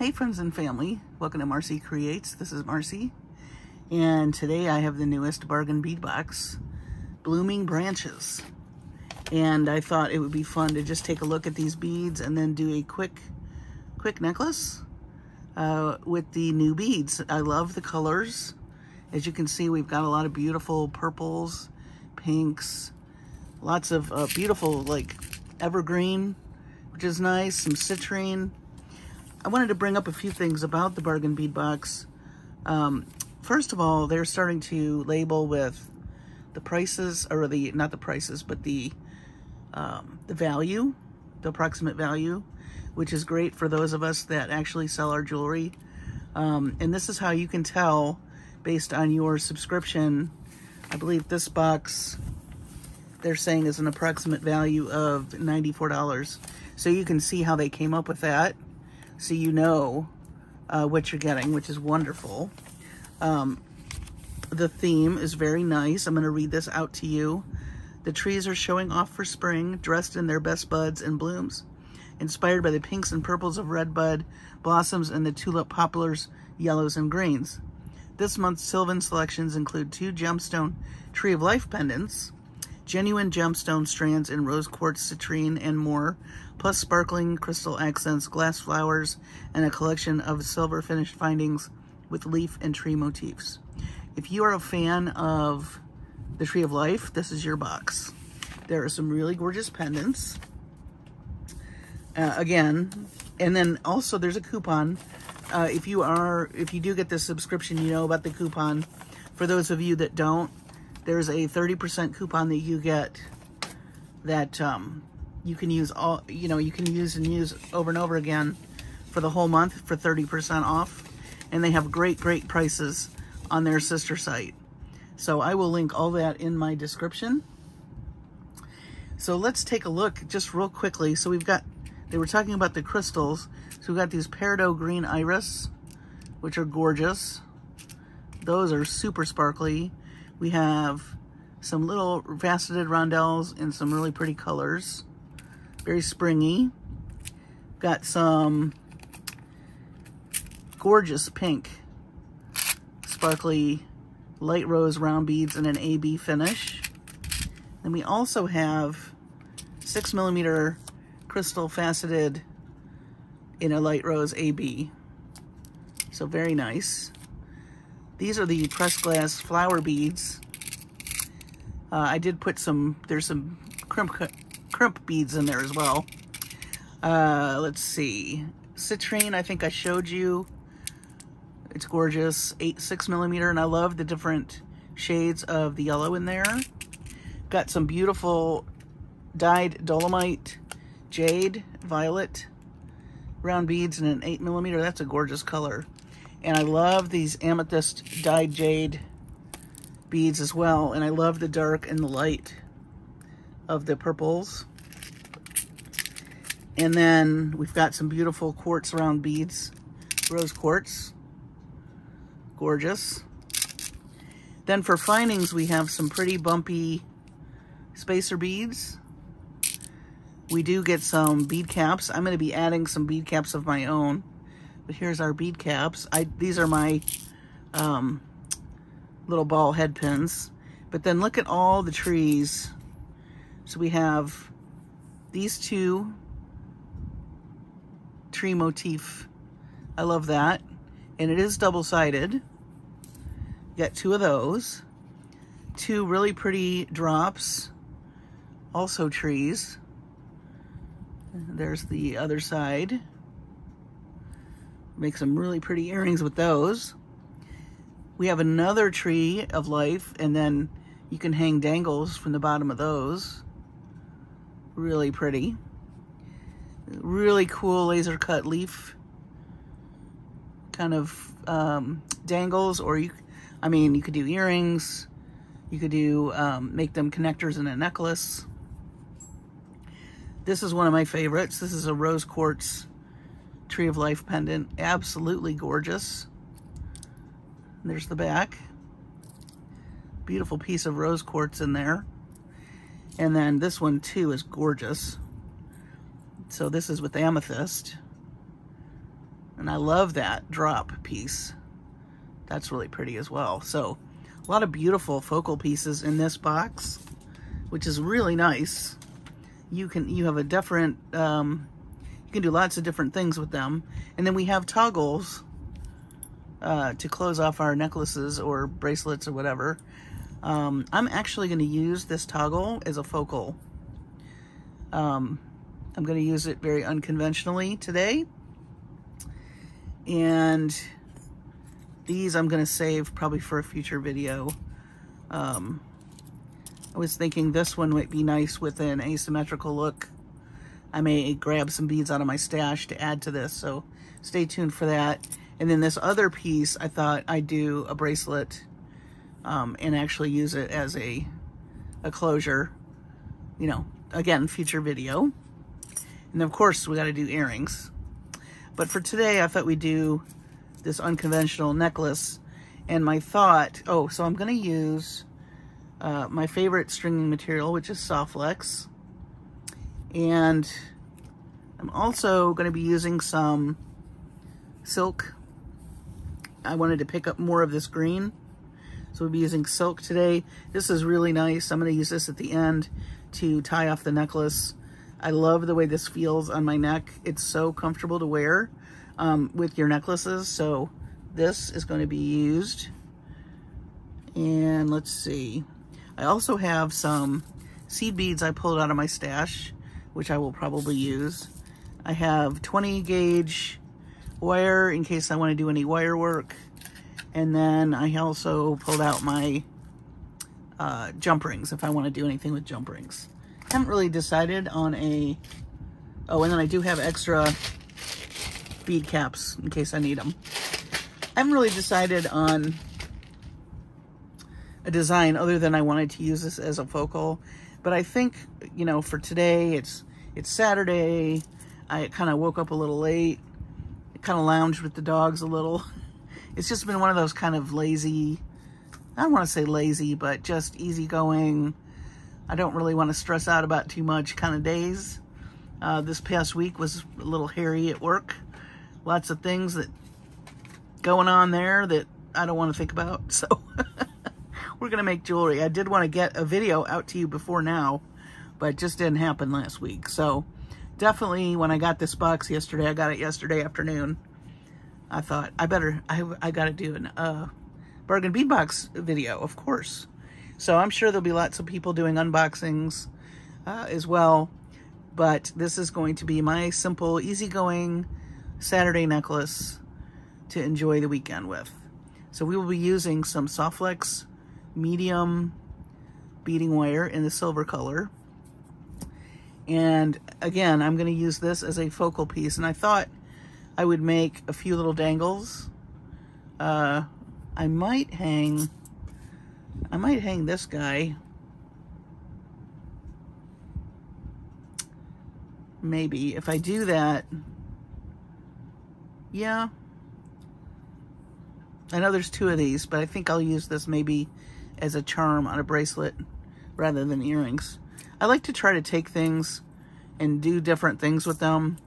Hey friends and family, welcome to Marcie Creates. This is Marcie, and today I have the newest Bargain Bead Box, Blooming Branches. And I thought it would be fun to just take a look at these beads and then do a quick necklace with the new beads. I love the colors. As you can see, we've got a lot of beautiful purples, pinks, lots of beautiful like evergreen, which is nice, some citrine. I wanted to bring up a few things about the Bargain Bead Box. First of all, they're starting to label with the prices, or the, not the prices, but the value, the approximate value, which is great for those of us that actually sell our jewelry. And this is how you can tell based on your subscription. I believe this box, they're saying, is an approximate value of $94. So you can see how they came up with that. So you know what you're getting, which is wonderful. The theme is very nice. I'm gonna read this out to you. The trees are showing off for spring, dressed in their best buds and blooms, inspired by the pinks and purples of redbud blossoms and the tulip poplars, yellows and greens. This month's Sylvan selections include 2 gemstone Tree of Life pendants, genuine gemstone strands in rose quartz, citrine, and more, plus sparkling crystal accents, glass flowers, and a collection of silver finished findings with leaf and tree motifs. If you are a fan of the Tree of Life, this is your box. There are some really gorgeous pendants. Again, and then also there's a coupon. If you do get this subscription, you know about the coupon. For those of you that don't, there's a 30% coupon that you get that you can use use over and over again for the whole month for 30% off. And they have great prices on their sister site. So I will link all that in my description. So let's take a look just real quickly. So we've got, they were talking about the crystals. So we've got these peridot green iris, which are gorgeous. Those are super sparkly. We have some little faceted rondelles in some really pretty colors. Very springy. Got some gorgeous pink, sparkly, light rose round beads and an AB finish. Then we also have 6mm crystal faceted in a light rose AB. So very nice. These are the pressed glass flower beads. I did put some, there's some crimp beads in there as well. Let's see. Citrine, I think I showed you. It's gorgeous, 6mm, and I love the different shades of the yellow in there. Got some beautiful dyed dolomite, jade, violet, round beads in an 8mm. That's a gorgeous color. And I love these amethyst dyed jade beads as well. And I love the dark and the light of the purples. And then we've got some beautiful quartz round beads, rose quartz, gorgeous. Then for findings, we have some pretty bumpy spacer beads. We do get some bead caps. I'm gonna be adding some bead caps of my own. But here's our bead caps. These are my little ball head pins. But then look at all the trees. So we have these 2 tree motif. I love that. And it is double-sided. Got 2 of those. 2 really pretty drops. Also trees. There's the other side. Make some really pretty earrings with those. We have another Tree of Life, and then you can hang dangles from the bottom of those. Really pretty. Really cool laser cut leaf kind of dangles, or you could do earrings. You could do, make them connectors in a necklace. This is one of my favorites. This is a rose quartz Tree of Life pendant, absolutely gorgeous. There's the back, beautiful piece of rose quartz in there. And then this one too is gorgeous. So this is with amethyst. And I love that drop piece. That's really pretty as well. So a lot of beautiful focal pieces in this box, which is really nice. You have a different, you can do lots of different things with them. And then we have toggles to close off our necklaces or bracelets or whatever. I'm actually going to use this toggle as a focal. I'm going to use it very unconventionally today. And these I'm going to save probably for a future video. I was thinking this one might be nice with an asymmetrical look. I may grab some beads out of my stash to add to this, so stay tuned for that. And then this other piece, I thought I'd do a bracelet and actually use it as a closure. You know, again, future video. And of course, we got to do earrings. But for today, I thought we'd do this unconventional necklace. And my thought, oh, so I'm going to use my favorite stringing material, which is Soft Flex. And I'm also going to be using some silk. I wanted to pick up more of this green, so we'll be using silk today. This is really nice. I'm going to use this at the end to tie off the necklace. I love the way this feels on my neck. It's so comfortable to wear with your necklaces. So this is going to be used. And let's see. I also have some seed beads I pulled out of my stash, which I will probably use. I have 20 gauge wire in case I want to do any wire work. And then I also pulled out my jump rings if I want to do anything with jump rings. I haven't really decided on a... Oh, and then I do have extra bead caps in case I need them. I haven't really decided on a design other than I wanted to use this as a focal. But I think, you know, for today, it's Saturday. I kind of woke up a little late. I kind of lounged with the dogs a little. It's just been one of those kind of lazy, I don't want to say lazy, but just easygoing. I don't really want to stress out about too much kind of days. This past week was a little hairy at work. Lots of things that going on there that I don't want to think about. So we're going to make jewelry. I did want to get a video out to you before now, but it just didn't happen last week. So definitely when I got this box yesterday, I got it yesterday afternoon. I thought I got to do an Bargain Bead Box video, of course. So I'm sure there'll be lots of people doing unboxings as well. But this is going to be my simple, easygoing Saturday necklace to enjoy the weekend with. So we will be using some Soft Flex medium beading wire in the silver color. And again, I'm going to use this as a focal piece. And I thought I would make a few little dangles. I might hang... this guy. Maybe if I do that, yeah. I know there's two of these, but I think I'll use this maybe as a charm on a bracelet rather than earrings. I like to try to take things and do different things with them.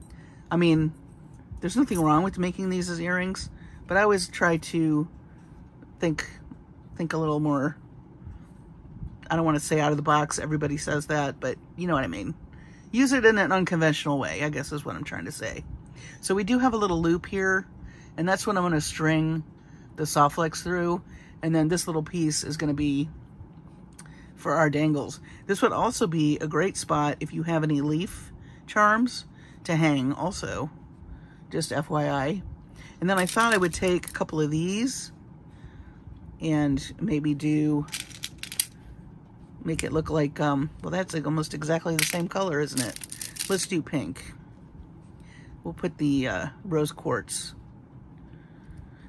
I mean, there's nothing wrong with making these as earrings, but I always try to think a little more. I don't want to say out of the box. Everybody says that, but you know what I mean. Use it in an unconventional way, I guess is what I'm trying to say. So we do have a little loop here, and that's when I'm going to string the Soft Flex through, and then this little piece is going to be for our dangles. This would also be a great spot if you have any leaf charms to hang also, just FYI. And then I thought I would take a couple of these and maybe do... make it look like, well, that's like almost exactly the same color, isn't it? Let's do pink. We'll put the rose quartz.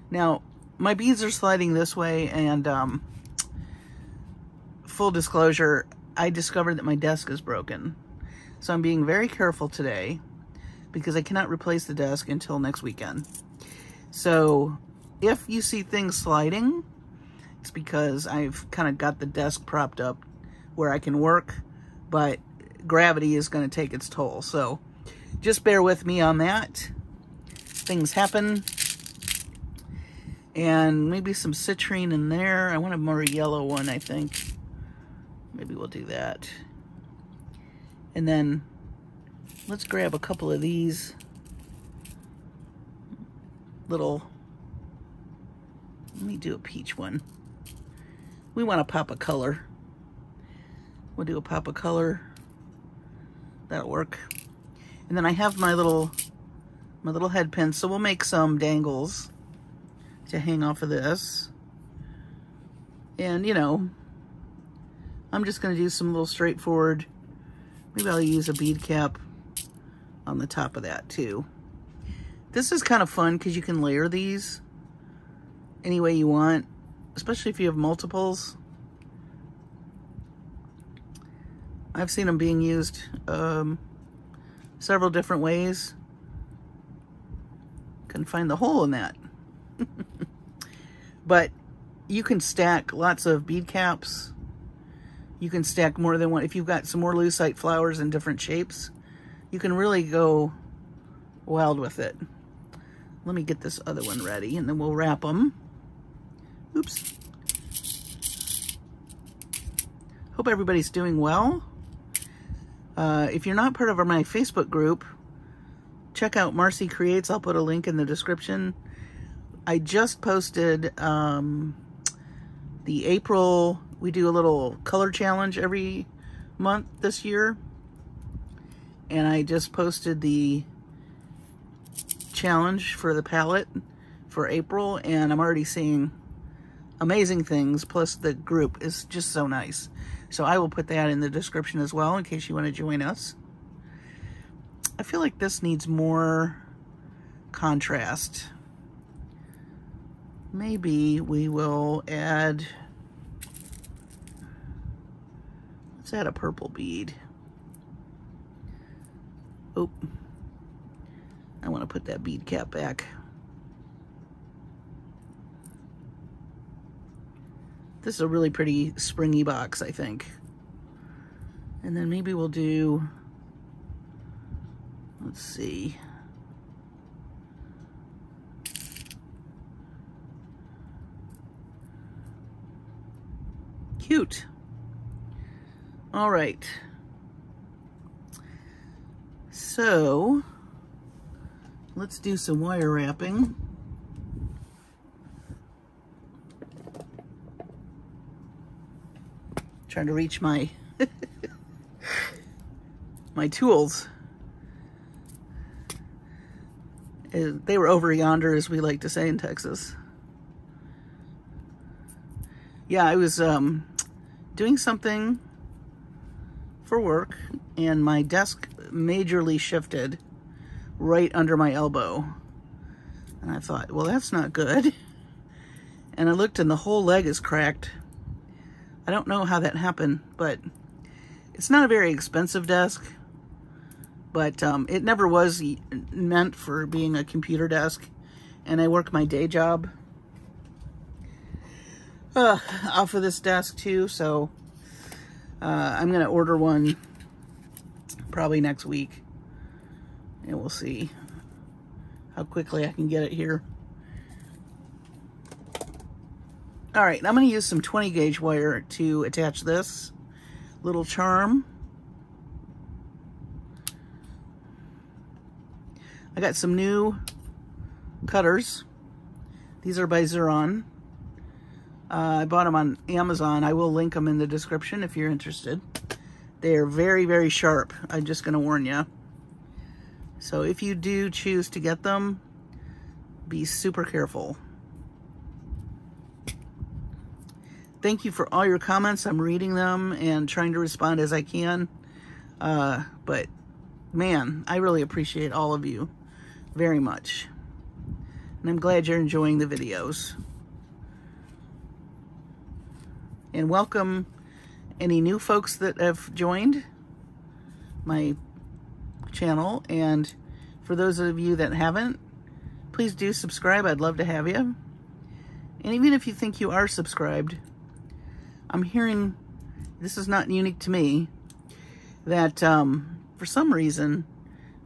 Now, my beads are sliding this way, and full disclosure, I discovered that my desk is broken. So I'm being very careful today because I cannot replace the desk until next weekend. So if you see things sliding, it's because I've kind of got the desk propped up where I can work, but gravity is going to take its toll. So just bear with me on that. things happen. And maybe some citrine in there. I want a more yellow one, I think. Maybe we'll do that. And then let's grab a couple of these little, let me do a peach one. We want a pop of color. We'll do a pop of color. That'll work. And then I have my little head pin, so we'll make some dangles to hang off of this. And you know, I'm just gonna do some little straightforward, maybe I'll use a bead cap on the top of that too. This is kind of fun because you can layer these any way you want, especially if you have multiples. I've seen them being used several different ways. Couldn't find the hole in that. But you can stack lots of bead caps. You can stack more than one. If you've got some more lucite flowers in different shapes, you can really go wild with it. Let me get this other one ready and then we'll wrap them. Oops. Hope everybody's doing well. If you're not part of my Facebook group, check out Marcie Creates. I'll put a link in the description. I just posted the April, we do a little color challenge every month this year. And I just posted the challenge for the palette for April, and I'm already seeing amazing things, plus the group is just so nice. So I will put that in the description as well in case you want to join us. I feel like this needs more contrast. Maybe we will add, let's add a purple bead. Oh, I want to put that bead cap back. This is a really pretty springy box, I think. And then maybe we'll do, let's see. Cute. All right. So let's do some wire wrapping. Trying to reach my my tools. They were over yonder, as we like to say in Texas. Yeah, I was doing something for work and my desk majorly shifted right under my elbow. And I thought, well, that's not good. And I looked and the whole leg is cracked. I don't know how that happened, but it's not a very expensive desk, but it never was meant for being a computer desk. And I work my day job off of this desk too, so I'm gonna order one probably next week and we'll see how quickly I can get it here. All right, I'm gonna use some 20 gauge wire to attach this little charm. I got some new cutters. These are by Xuron. I bought them on Amazon. I will link them in the description if you're interested. They are very, very sharp. I'm just gonna warn you. So if you do choose to get them, be super careful. Thank you for all your comments. I'm reading them and trying to respond as I can. But man, I really appreciate all of you very much. And I'm glad you're enjoying the videos. And welcome any new folks that have joined my channel. And for those of you that haven't, please do subscribe. I'd love to have you. And even if you think you are subscribed, I'm hearing, this is not unique to me, that for some reason,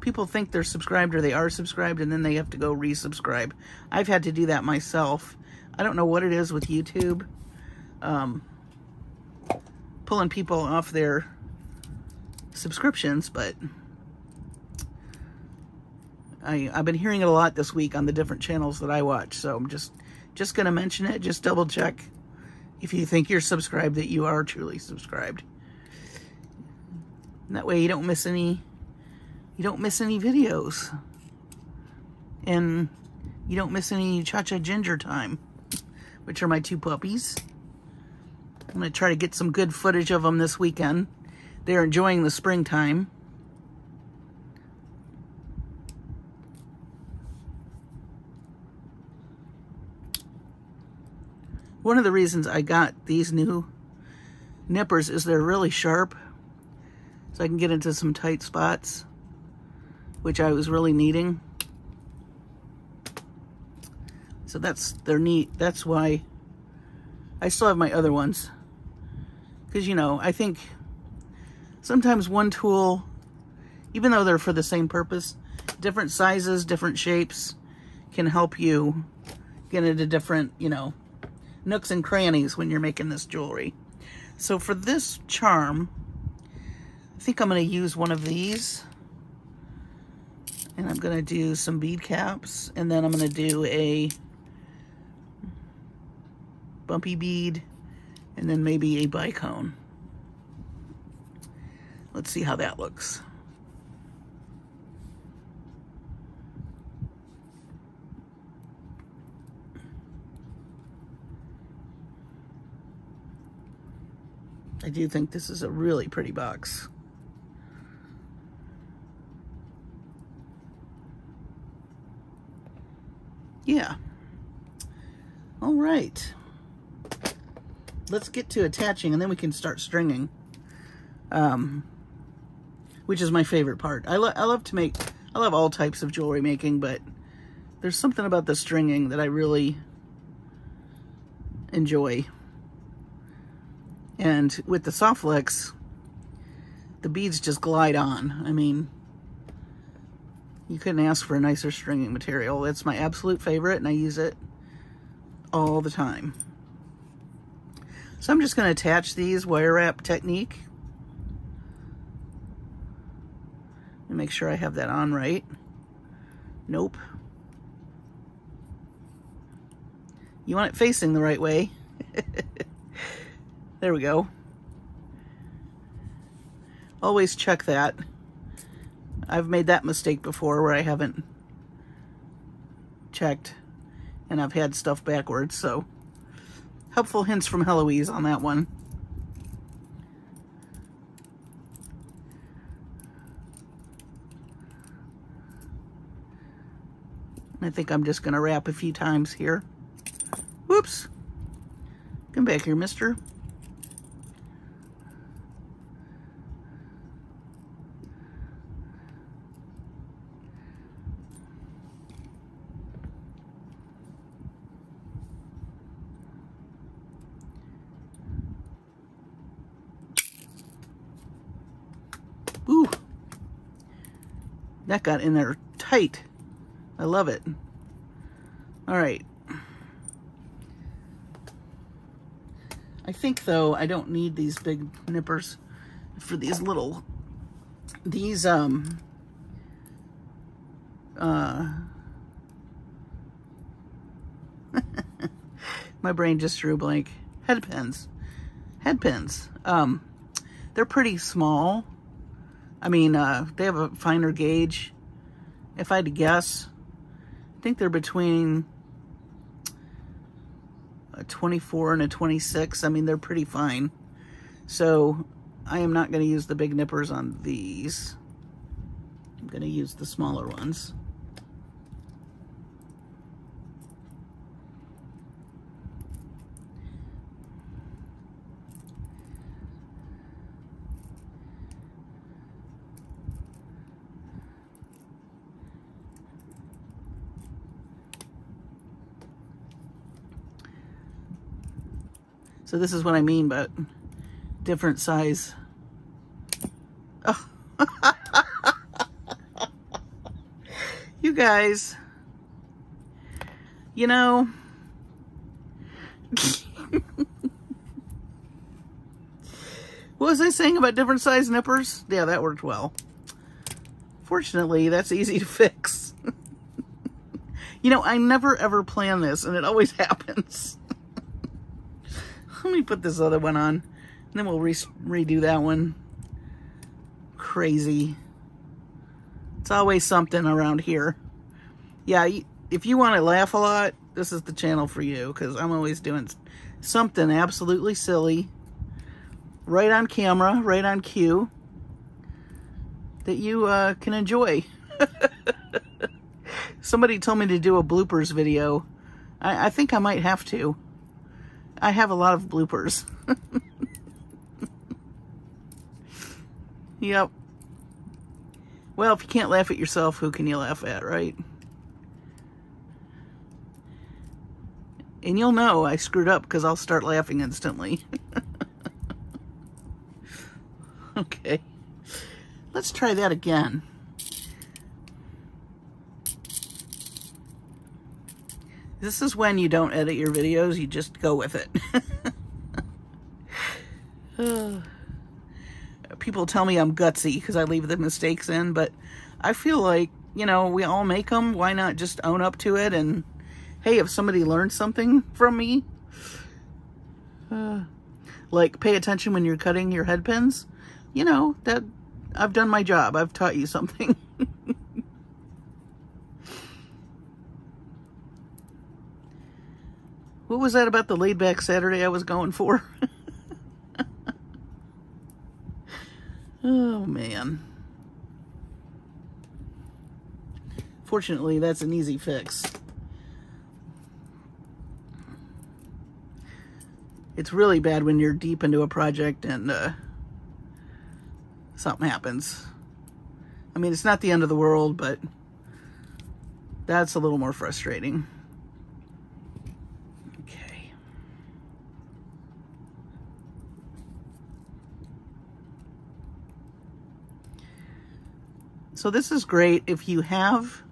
people think they're subscribed or they are subscribed and then they have to go resubscribe. I've had to do that myself. I don't know what it is with YouTube. Pulling people off their subscriptions, but I've been hearing it a lot this week on the different channels that I watch, so I'm just going to mention it. Just double check if you think you're subscribed that you are truly subscribed. And that way you don't miss any videos. And you don't miss any Cha-Cha Ginger time, which are my two puppies. I'm going to try to get some good footage of them this weekend. They're enjoying the springtime. One of the reasons I got these new nippers is they're really sharp, so I can get into some tight spots, which I was really needing. So they're neat. That's why I still have my other ones. Because, you know, I think sometimes one tool, even though they're for the same purpose, different sizes, different shapes can help you get into different, you know, nooks and crannies when you're making this jewelry. So for this charm, I think I'm going to use one of these, and I'm going to do some bead caps, and then I'm going to do a bumpy bead, and then maybe a bicone. Let's see how that looks. I do think this is a really pretty box. Yeah. All right. Let's get to attaching and then we can start stringing, which is my favorite part. I love all types of jewelry making, but there's something about the stringing that I really enjoy. And with the Soft Flex, the beads just glide on. I mean, you couldn't ask for a nicer stringing material. It's my absolute favorite, and I use it all the time. So I'm just going to attach these wire wrap technique. And make sure I have that on right. Nope. You want it facing the right way. There we go. Always check that. I've made that mistake before where I haven't checked and I've had stuff backwards, so helpful hints from Heloise on that one. I think I'm just gonna wrap a few times here. Whoops. Come back here, mister. That got in there tight. I love it. All right. I think, though, I don't need these big nippers for these little, these, my brain just drew a blank. Head pins. They're pretty small. I mean, they have a finer gauge. If I had to guess, I think they're between a 24 and a 26. I mean, they're pretty fine. So I am not going to use the big nippers on these. I'm going to use the smaller ones. So this is what I mean about different size. Oh. You guys, you know, what was I saying about different size nippers? Yeah, that worked well. Fortunately, that's easy to fix. You know, I never ever plan this, and it always happens. Let me put this other one on, and then we'll redo that one. Crazy. It's always something around here. Yeah, if you want to laugh a lot, this is the channel for you, because I'm always doing something absolutely silly, right on camera, right on cue, that you can enjoy. Somebody told me to do a bloopers video. I think I might have to. I have a lot of bloopers. Yep. Well, if you can't laugh at yourself, who can you laugh at, right? And you'll know I screwed up because I'll start laughing instantly. Okay. Let's try that again. This is when you don't edit your videos, you just go with it. People tell me I'm gutsy because I leave the mistakes in, but I feel like, you know, we all make them. Why not just own up to it? And hey, if somebody learned something from me, like pay attention when you're cutting your head pins, you know, that I've done my job. I've taught you something. What was that about the laid back Saturday I was going for? Oh, man. Fortunately, that's an easy fix. It's really bad when you're deep into a project and something happens. I mean, it's not the end of the world, but that's a little more frustrating. So this is great if you have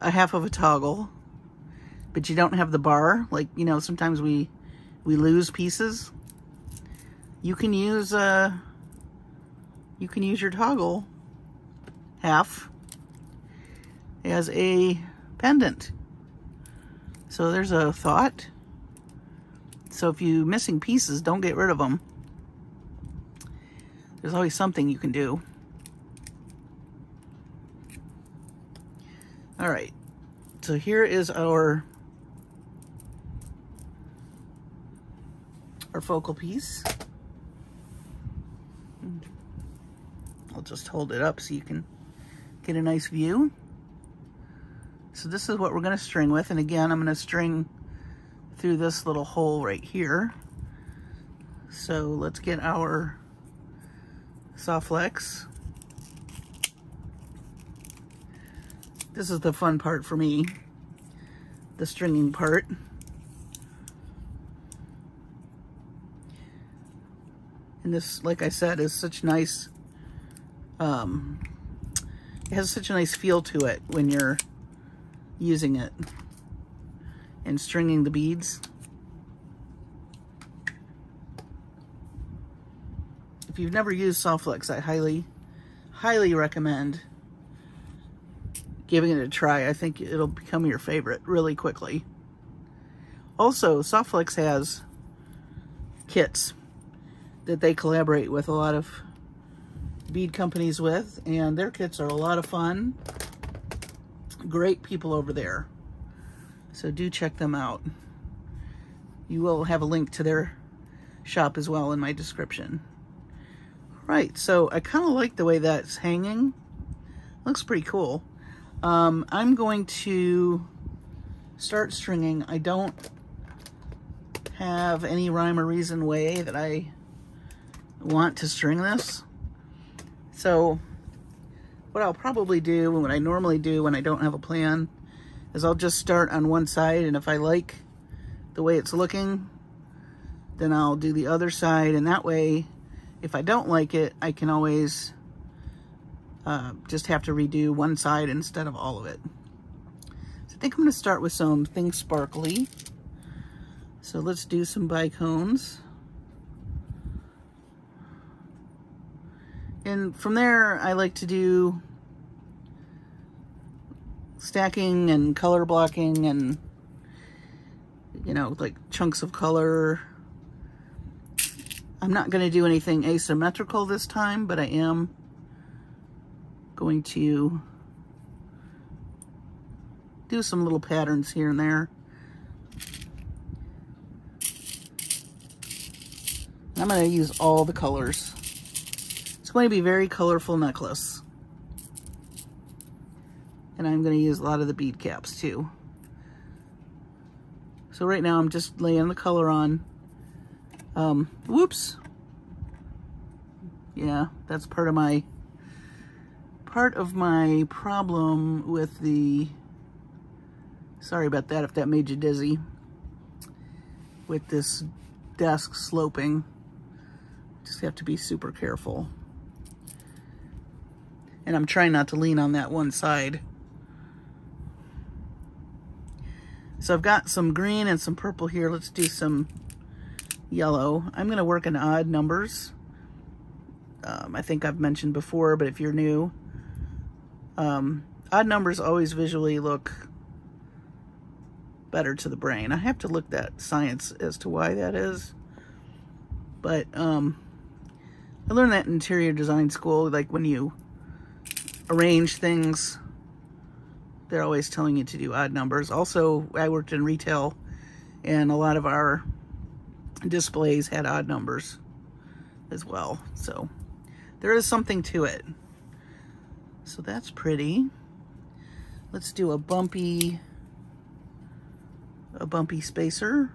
a half of a toggle, but you don't have the bar. Like, you know, sometimes we lose pieces. You can use your toggle half as a pendant. So there's a thought. So if you're missing pieces, don't get rid of them. There's always something you can do. All right, so here is our focal piece. I'll just hold it up so you can get a nice view. So this is what we're gonna string with. And again, I'm gonna string through this little hole right here. So let's get our Soft Flex. This is the fun part for me, the stringing part. And this, like I said, is such nice, it has such a nice feel to it when you're using it and stringing the beads. If you've never used Soft Flex, I highly, highly recommend giving it a try. I think it'll become your favorite really quickly. Also, Soft Flex has kits that they collaborate with a lot of bead companies with, and their kits are a lot of fun. Great people over there. So do check them out. You will have a link to their shop as well in my description. All right, so I kind of like the way that's hanging. Looks pretty cool. I'm going to start stringing. I don't have any rhyme or reason way that I want to string this. So what I'll probably do, and what I normally do when I don't have a plan, is I'll just start on one side, and if I like the way it's looking, then I'll do the other side, and that way, if I don't like it, I can always just have to redo one side instead of all of it. So I think I'm going to start with some things sparkly. So let's do some bicones. And from there, I like to do stacking and color blocking and, you know, like chunks of color. I'm not going to do anything asymmetrical this time, but I am going to do some little patterns here and there. And I'm going to use all the colors. It's going to be a very colorful necklace. And I'm going to use a lot of the bead caps too. So right now I'm just laying the color on. Whoops. Yeah, that's part of my problem with the, sorry about that if that made you dizzy, with this desk sloping. Just have to be super careful. And I'm trying not to lean on that one side. So I've got some green and some purple here. Let's do some yellow. I'm going to work in odd numbers. I think I've mentioned before, but if you're new, odd numbers always visually look better to the brain. I have to look at science as to why that is. But I learned that in interior design school, like when you arrange things, they're always telling you to do odd numbers. Also, I worked in retail and a lot of our displays had odd numbers as well. So there is something to it. So that's pretty. Let's do a bumpy spacer.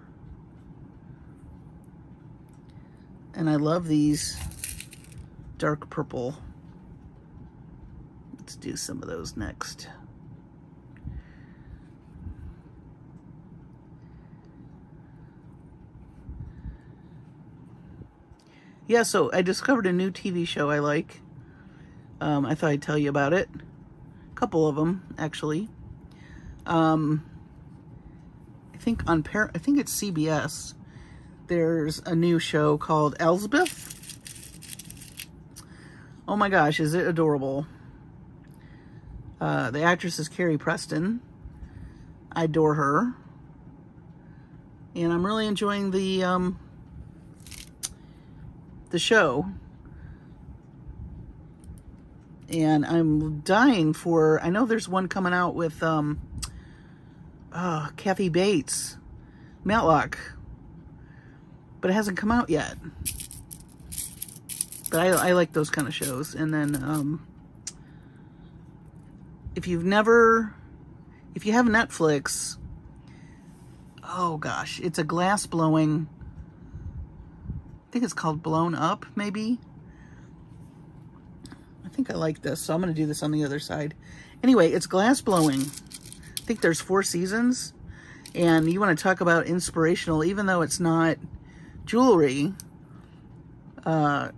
And I love these dark purple. Let's do some of those next. Yeah, so I discovered a new TV show I like. I thought I'd tell you about it. A couple of them, actually. I think it's CBS. There's a new show called Elsbeth. Oh my gosh, is it adorable. The actress is Carrie Preston. I adore her. And I'm really enjoying the show. And I'm dying for, I know there's one coming out with Kathy Bates, Matlock. But it hasn't come out yet. But I like those kind of shows. And then if you have Netflix, oh gosh, it's a glass blowing, I think it's called Blown Up, maybe. I think I like this, so I'm going to do this on the other side. Anyway, it's glass blowing. I think there's 4 seasons. And you want to talk about inspirational, even though it's not jewelry, what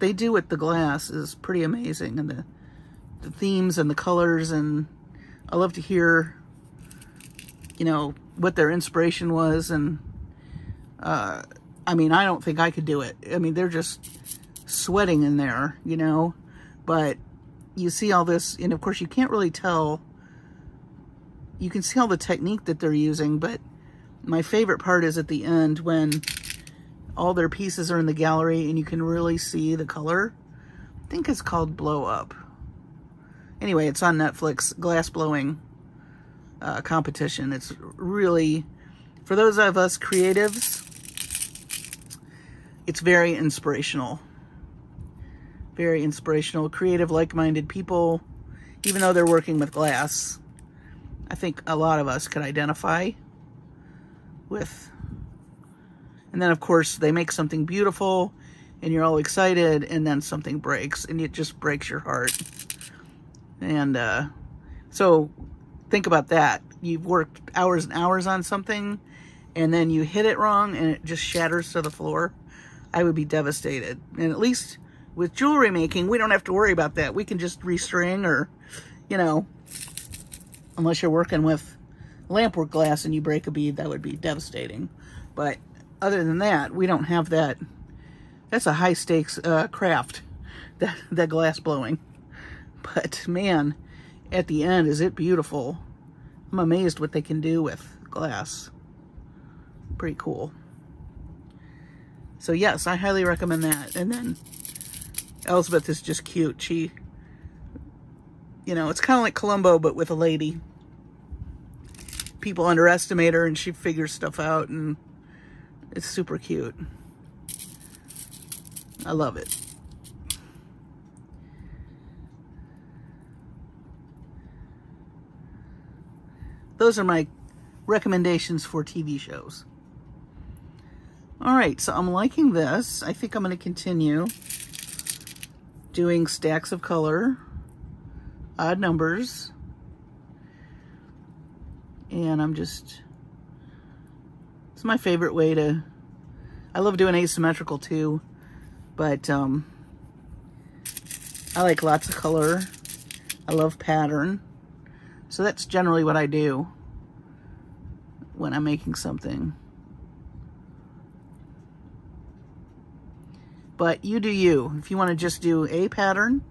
they do with the glass is pretty amazing, and the themes and the colors, and I love to hear, you know, what their inspiration was. And I mean, I don't think I could do it. I mean, they're just sweating in there, you know, but you see all this, and of course you can't really tell, you can see all the technique that they're using, but my favorite part is at the end when all their pieces are in the gallery and you can really see the color. I think it's called Blow Up. Anyway, it's on Netflix, glass blowing competition. It's really, for those of us creatives, it's very inspirational. Very inspirational, creative, like-minded people, even though they're working with glass. I think a lot of us could identify with. And then of course they make something beautiful and you're all excited, and then something breaks and it just breaks your heart. And so think about that. You've worked hours and hours on something and then you hit it wrong and it just shatters to the floor. I would be devastated. And at least With jewelry making, we don't have to worry about that. We can just restring or, you know, unless you're working with lampwork glass and you break a bead, that would be devastating. But other than that, we don't have that. That's a high stakes craft, that glass blowing. But man, at the end, is it beautiful. I'm amazed what they can do with glass. Pretty cool. So yes, I highly recommend that. And then Elsbeth is just cute. She, you know, it's kind of like Columbo, but with a lady. People underestimate her and she figures stuff out, and it's super cute. I love it. Those are my recommendations for TV shows. All right, so I'm liking this. I think I'm going to continue doing stacks of color, odd numbers, and I'm just, it's my favorite way to, I love doing asymmetrical too, but I like lots of color. I love pattern. So that's generally what I do when I'm making something. But you do you. If you want to just do a pattern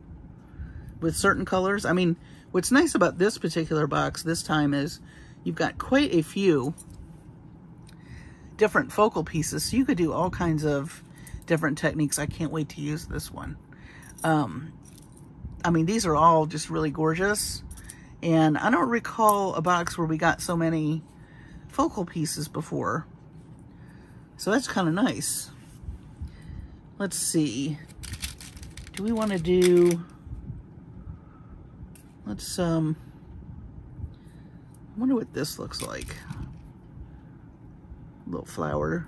with certain colors. I mean, what's nice about this particular box this time is you've got quite a few different focal pieces. So you could do all kinds of different techniques. I can't wait to use this one. I mean, these are all just really gorgeous. And I don't recall a box where we got so many focal pieces before. So that's kind of nice. Let's see. Do we want to do, let's, I wonder what this looks like. A little flower.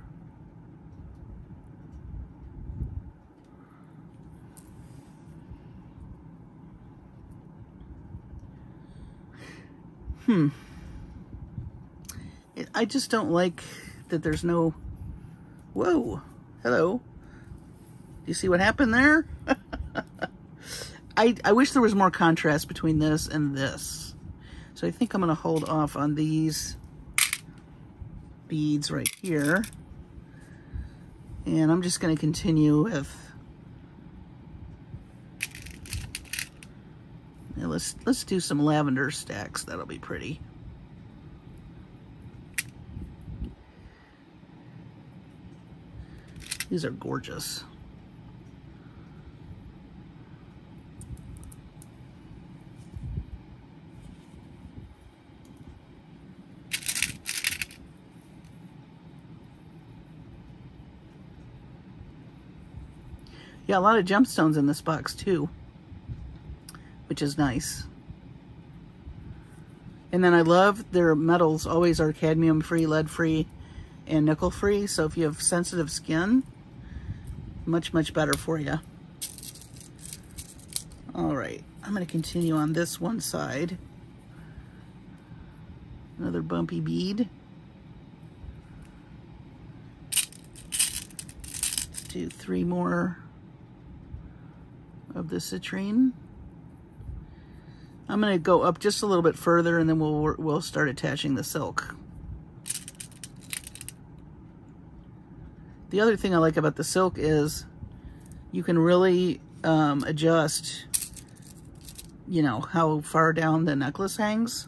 I just don't like that there's no, whoa, hello. Do you see what happened there? I wish there was more contrast between this and this. So I think I'm gonna hold off on these beads right here. And I'm just gonna continue with, now let's do some lavender stacks. That'll be pretty. These are gorgeous. Yeah, a lot of gemstones in this box too, which is nice. And then I love their metals always are cadmium-free, lead-free, and nickel-free. So if you have sensitive skin, much, much better for you. All right, I'm gonna continue on this one side. Another bumpy bead. Let's do three more of the citrine. I'm gonna go up just a little bit further and then we'll start attaching the silk. The other thing I like about the silk is you can really adjust, you know, how far down the necklace hangs.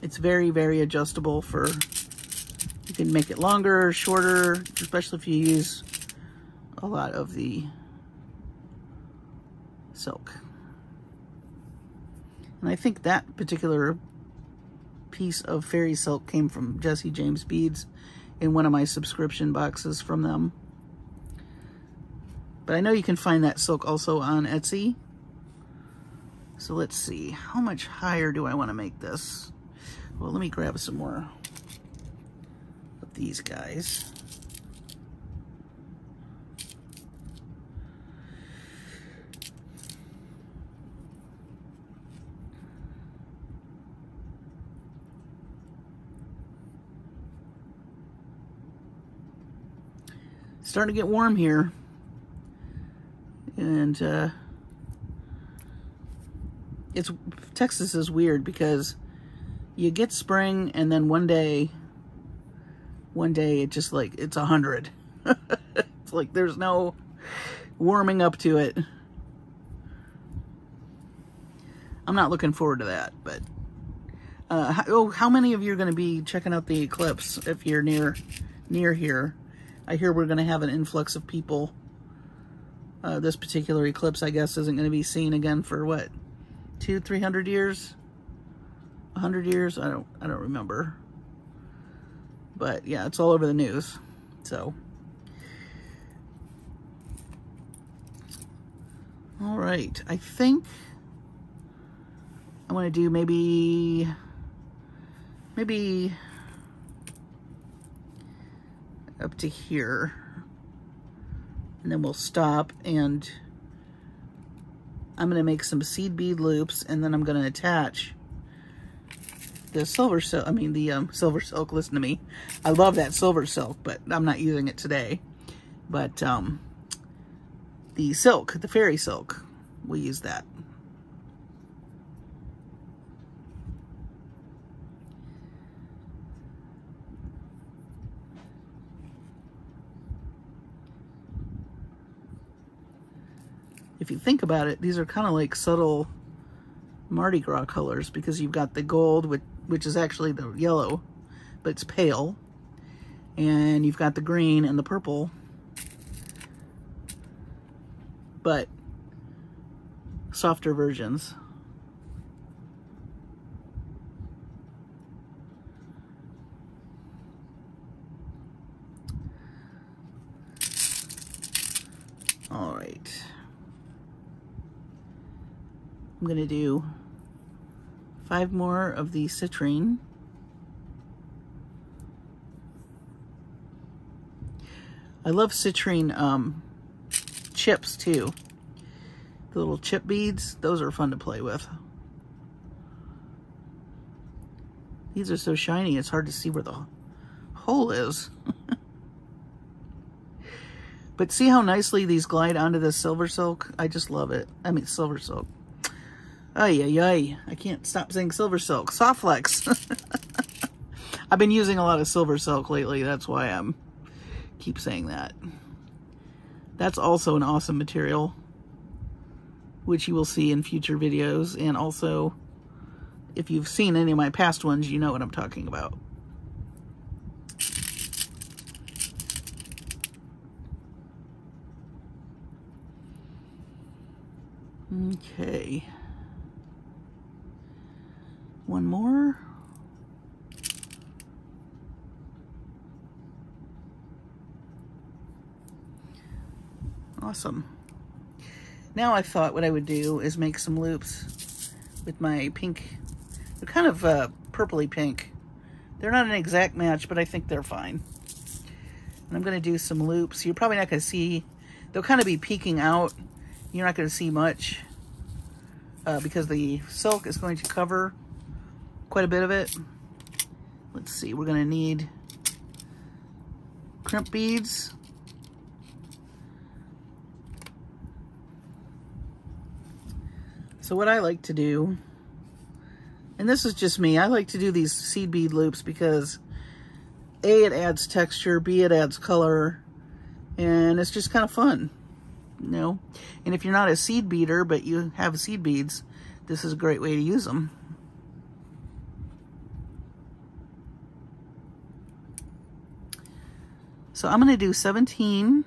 It's very, very adjustable for, you can make it longer, shorter, especially if you use a lot of the silk. And I think that particular piece of fairy silk came from Jesse James Beads in one of my subscription boxes from them. But I know you can find that silk also on Etsy. So let's see, how much higher do I want to make this? Well, let me grab some more of these guys. Starting to get warm here. And it's Texas is weird because you get spring and then one day it just like it's 100. It's like there's no warming up to it. I'm not looking forward to that, but how many of you are going to be checking out the eclipse if you're near here? I hear we're going to have an influx of people. This particular eclipse, I guess, isn't going to be seen again for what, 200-300 years, 100 years? I don't remember. But yeah, it's all over the news. So, all right, I think I want to do maybe up to here, and then we'll stop, and I'm going to make some seed bead loops, and then I'm going to attach the silver silk, silver silk, listen to me. I love that silver silk, but I'm not using it today. But the silk, the fairy silk, we'll use that. If you think about it, these are kind of like subtle Mardi Gras colors because you've got the gold, which is actually the yellow, but it's pale. And you've got the green and the purple. But softer versions. All right. I'm going to do 5 more of the citrine. I love citrine chips too. The little chip beads, those are fun to play with. These are so shiny, it's hard to see where the hole is. But see how nicely these glide onto the silver silk? I just love it. I mean, silver silk. Ay, ay, ay. I can't stop saying silver silk. Soft Flex. I've been using a lot of silver silk lately. That's why I'm keep saying that. That's also an awesome material, which you will see in future videos. And also, if you've seen any of my past ones, you know what I'm talking about. Okay. One more. Awesome. Now I thought what I would do is make some loops with my pink. They're kind of purpley pink. They're not an exact match, but I think they're fine. And I'm going to do some loops. You're probably not going to see. They'll kind of be peeking out. You're not going to see much because the silk is going to cover quite a bit of it. Let's see, we're gonna need crimp beads. So what I like to do, and this is just me, I like to do these seed bead loops because A, it adds texture, B, it adds color, and it's just kind of fun, you know? And if you're not a seed beater, but you have seed beads, this is a great way to use them. So I'm going to do 17,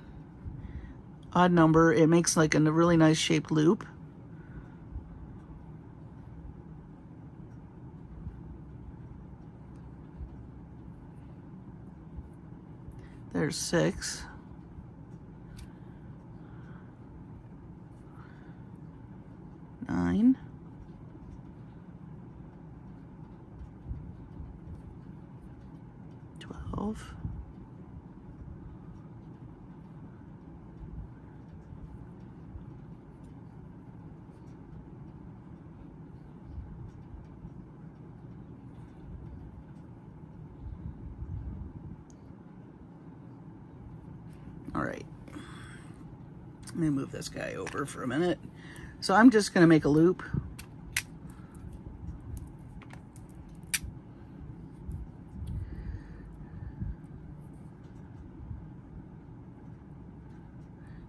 odd number. It makes like a really nice shaped loop. There's 6. Let me move this guy over for a minute. So I'm just going to make a loop.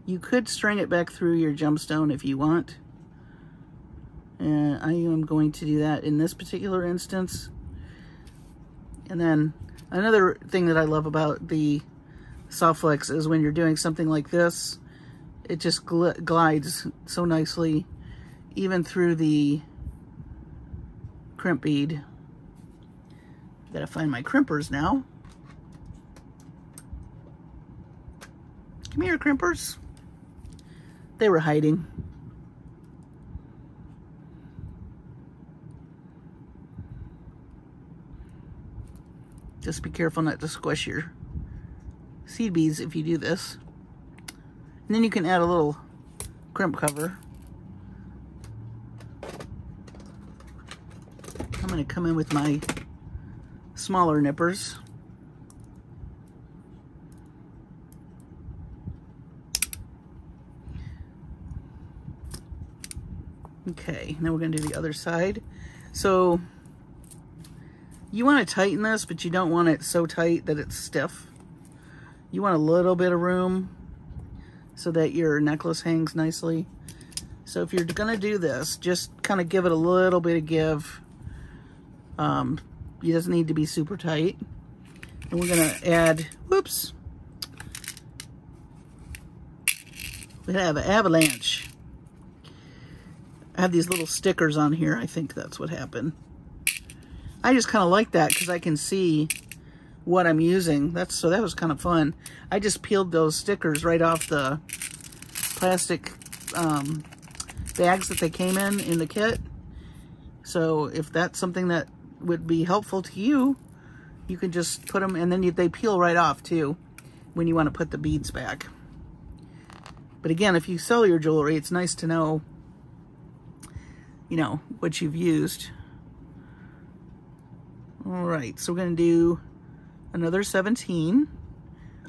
You could string it back through your gemstone if you want. And I am going to do that in this particular instance. And then another thing that I love about the Soft Flex is when you're doing something like this, it just glides so nicely, even through the crimp bead. Gotta find my crimpers now. Come here, crimpers. They were hiding. Just be careful not to squish your seed beads if you do this. And then you can add a little crimp cover. I'm going to come in with my smaller nippers. Okay, now we're going to do the other side. So you want to tighten this, but you don't want it so tight that it's stiff. You want a little bit of room so that your necklace hangs nicely. So if you're going to do this, just kind of give it a little bit of give. It doesn't need to be super tight. And we're going to add, whoops. We have an avalanche. I have these little stickers on here. I think that's what happened. I just kind of like that because I can see what I'm using. So that was kind of fun. I just peeled those stickers right off the plastic bags that they came in the kit. So if that's something that would be helpful to you, you can just put them, and then they peel right off too when you want to put the beads back. But again, if you sell your jewelry, it's nice to know, you know, what you've used. All right, so we're going to do another 17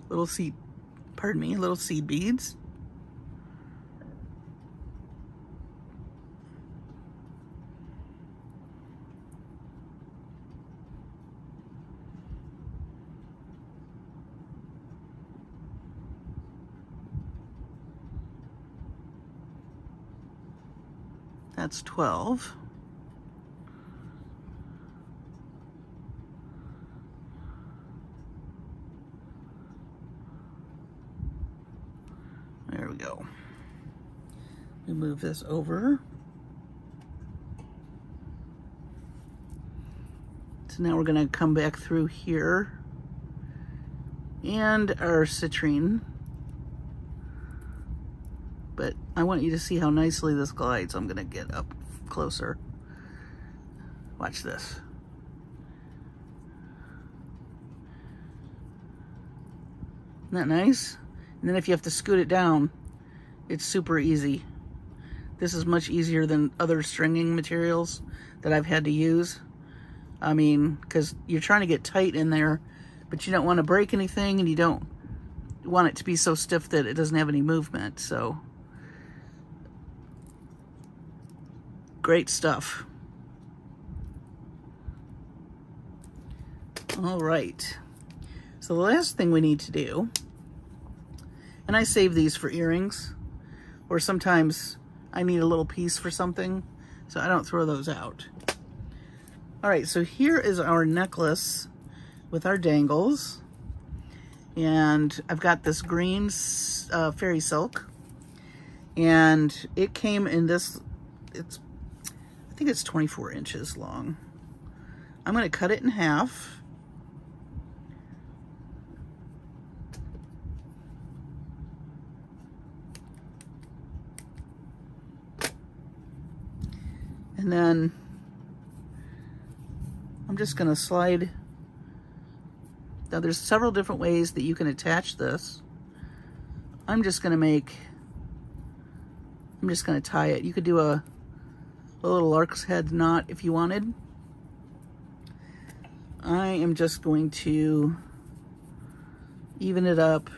little seed, pardon me, little seed beads. That's 12. There we go. We move this over. So now we're going to come back through here and our citrine. But I want you to see how nicely this glides. I'm going to get up closer. Watch this. Isn't that nice? And then if you have to scoot it down, it's super easy. This is much easier than other stringing materials that I've had to use. I mean, because you're trying to get tight in there, but you don't want to break anything, and you don't want it to be so stiff that it doesn't have any movement. So, great stuff. All right. So the last thing we need to do, and I save these for earrings, or sometimes I need a little piece for something, so I don't throw those out. All right, so here is our necklace with our dangles. And I've got this green fairy silk, and it came in this, I think it's 24 inches long. I'm gonna cut it in half. And then I'm just going to slide. Now there's several different ways that you can attach this. I'm just going to tie it. You could do a little lark's head knot if you wanted. I am just going to even it up.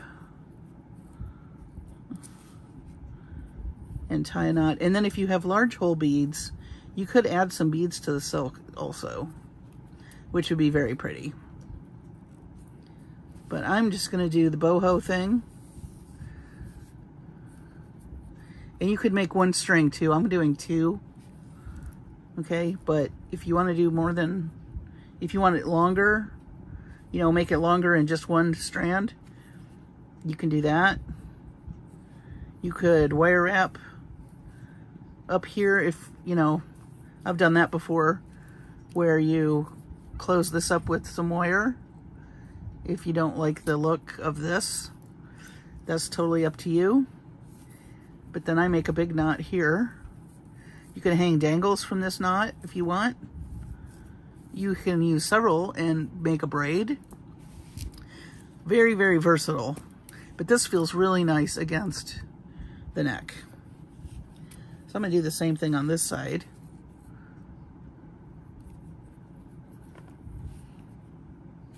and tie a knot. And then if you have large hole beads, you could add some beads to the silk also, which would be very pretty. But I'm just going to do the boho thing. And you could make one string too. I'm doing two. Okay, but if you want to do more than, if you want it longer, you know, make it longer in just one strand, you can do that. You could wire wrap up here if, you know, I've done that before where you close this up with some wire. If you don't like the look of this, that's totally up to you. But then I make a big knot here. You can hang dangles from this knot if you want. You can use several and make a braid. Very, very versatile. But this feels really nice against the neck. So I'm gonna do the same thing on this side.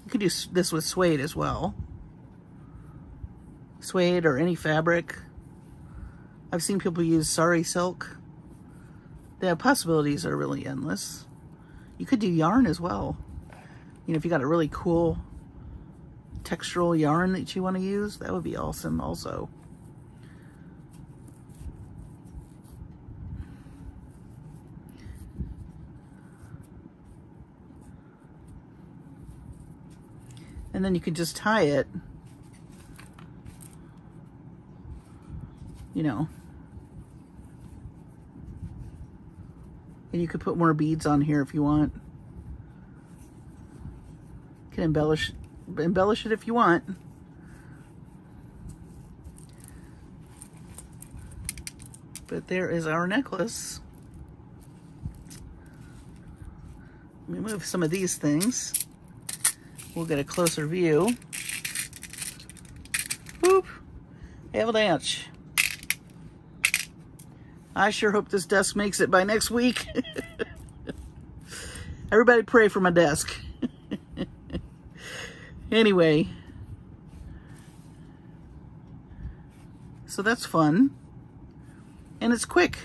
You could do this with suede as well. Suede or any fabric. I've seen people use sari silk. The possibilities are really endless. You could do yarn as well. You know, if you got a really cool textural yarn that you want to use, that would be awesome also. And then you could just tie it, you know. And you could put more beads on here if you want. You can embellish it if you want. But there is our necklace. Let me move some of these things. We'll get a closer view. Whoop! Avalanche. I sure hope this desk makes it by next week. Everybody pray for my desk. Anyway. So that's fun. And it's quick.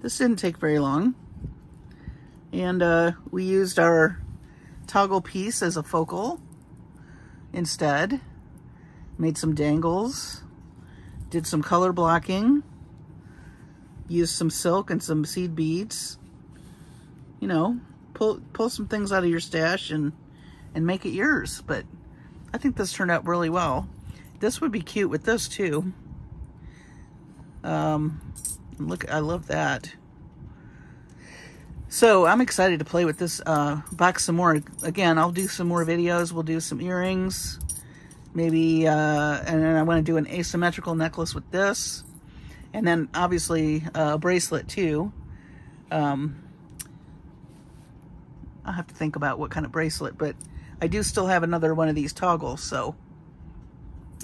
This didn't take very long. And we used our toggle piece as a focal instead. Made some dangles. Did some color blocking. Used some silk and some seed beads. You know, pull some things out of your stash and make it yours. But I think this turned out really well. This would be cute with this too. Look, I love that. So I'm excited to play with this box some more. Again, I'll do some more videos. We'll do some earrings, maybe, and then I want to do an asymmetrical necklace with this. And then obviously a bracelet too. I'll have to think about what kind of bracelet, but I do still have another one of these toggles, so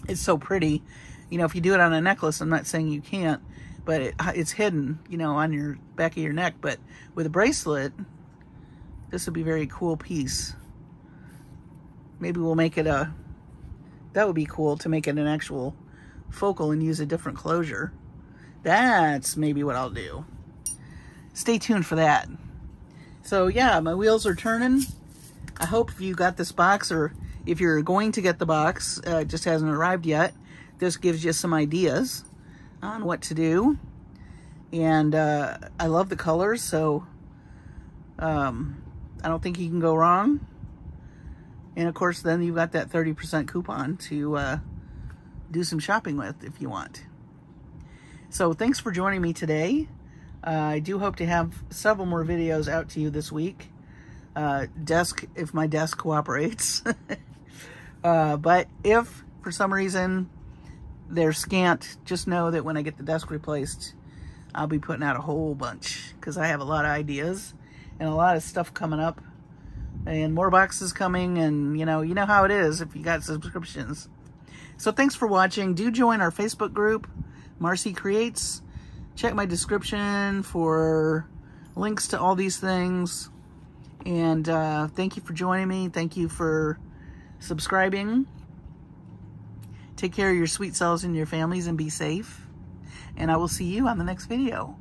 it's so pretty. You know, if you do it on a necklace, I'm not saying you can't, but it's hidden, you know, on your back of your neck. But with a bracelet, this would be a very cool piece. Maybe we'll make it a, that would be cool to make it an actual focal and use a different closure. That's maybe what I'll do. Stay tuned for that. So yeah, my wheels are turning. I hope if you got this box, or if you're going to get the box, it just hasn't arrived yet. This gives you some ideas on what to do. And I love the colors, so I don't think you can go wrong. And of course, then you've got that 30% coupon to do some shopping with if you want. So thanks for joining me today. I do hope to have several more videos out to you this week. If my desk cooperates. But if for some reason they're scant, just know that when I get the desk replaced, I'll be putting out a whole bunch, because I have a lot of ideas and a lot of stuff coming up and more boxes coming, and you know how it is if you got subscriptions. So thanks for watching. Do join our Facebook group, Marcie Creates. Check my description for links to all these things. And thank you for joining me. Thank you for subscribing. Take care of your sweet selves and your families, and be safe. and I will see you on the next video.